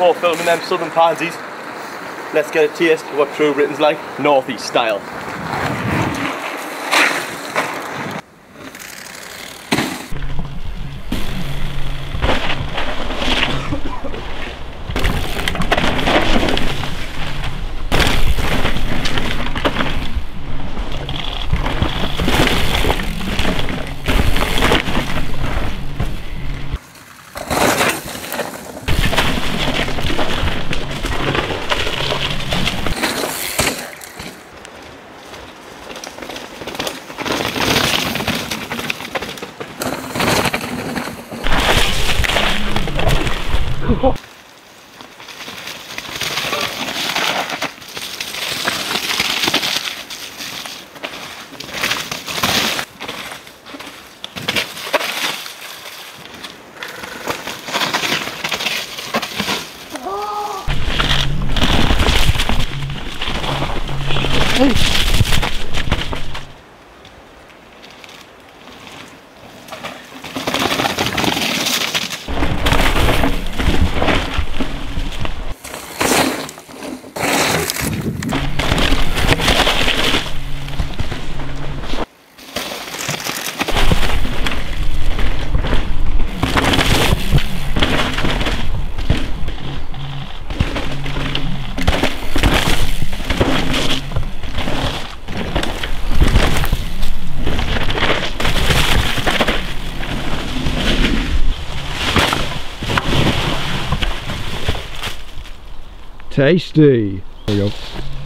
before filming them southern pansies. Let's get a taste of what true Britain's like, northeast style. Tasty. There we go.